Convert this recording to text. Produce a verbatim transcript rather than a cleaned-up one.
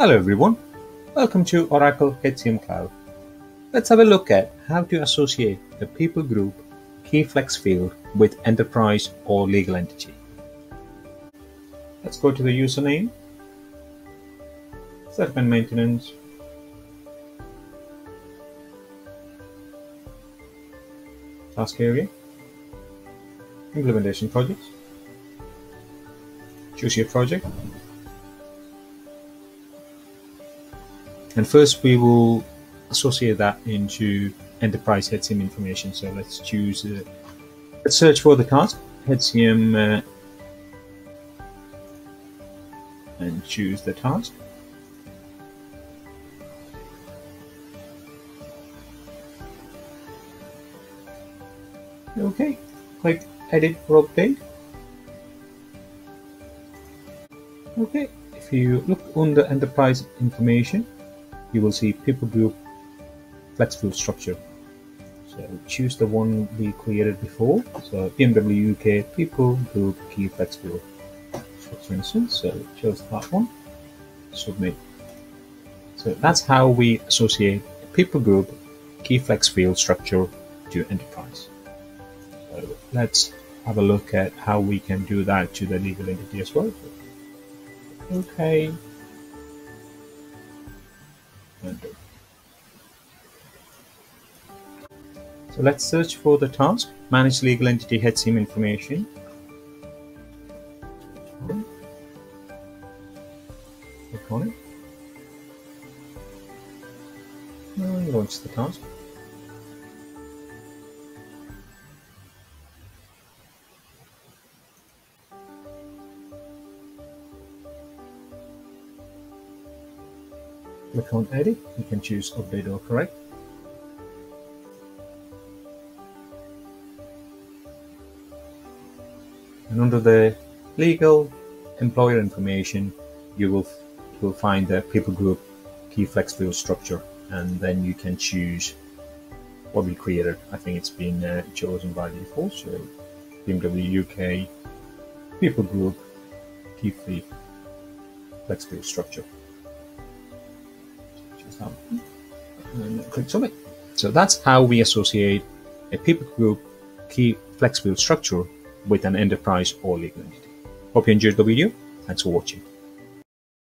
Hello everyone, welcome to Oracle H C M Cloud. Let's have a look at how to associate the people group key flex field with enterprise or legal entity. Let's go to the username, setup and maintenance, task area, implementation projects, choose your project. And first we will associate that into enterprise H C M information. So let's choose, uh, let's search for the task, H C M, uh, and choose the task. Okay, click edit or update. Okay, if you look under enterprise information, you will see people group flex field structure. So choose the one we created before. So B M W U K people group key flex field structure, for instance. So choose that one. Submit. So that's how we associate a people group key flex field structure to enterprise. So let's have a look at how we can do that to the legal entity as well. Okay. So let's search for the task, manage legal entity H C M information. Click on it. And launch the task. Click on edit, you can choose update or correct. And under the legal employer information, you will, you will find the people group key flex field structure, and then you can choose what we created. I think it's been uh, chosen by default, so B M W U K people group key flex field structure. And click submit. So that's how we associate a people group key flex field structure with an enterprise or legal entity. Hope you enjoyed the video. Thanks for watching.